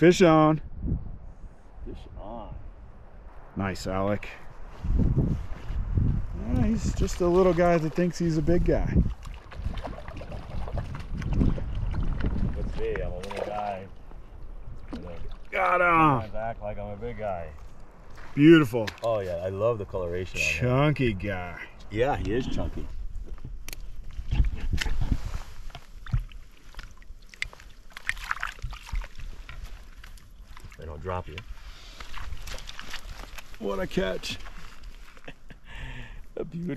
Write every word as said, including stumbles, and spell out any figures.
Fish on. Fish on. Nice, Alec. Yeah, he's just a little guy that thinks he's a big guy. Let's see, I'm a little guy. Got him! I back like I'm a big guy. Beautiful. Oh yeah, I love the coloration. Chunky guy. Yeah, he is chunky. They don't drop you. What a catch. A beauty.